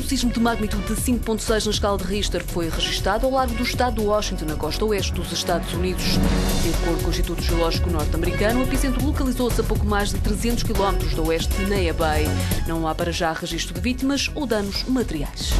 Um sismo de magnitude de 5.6 na escala de Richter foi registado ao largo do estado de Washington, na costa oeste dos Estados Unidos. De acordo com o Instituto Geológico norte-americano, o epicentro localizou-se a pouco mais de 300 km do oeste de Neah Bay. Não há para já registro de vítimas ou danos materiais.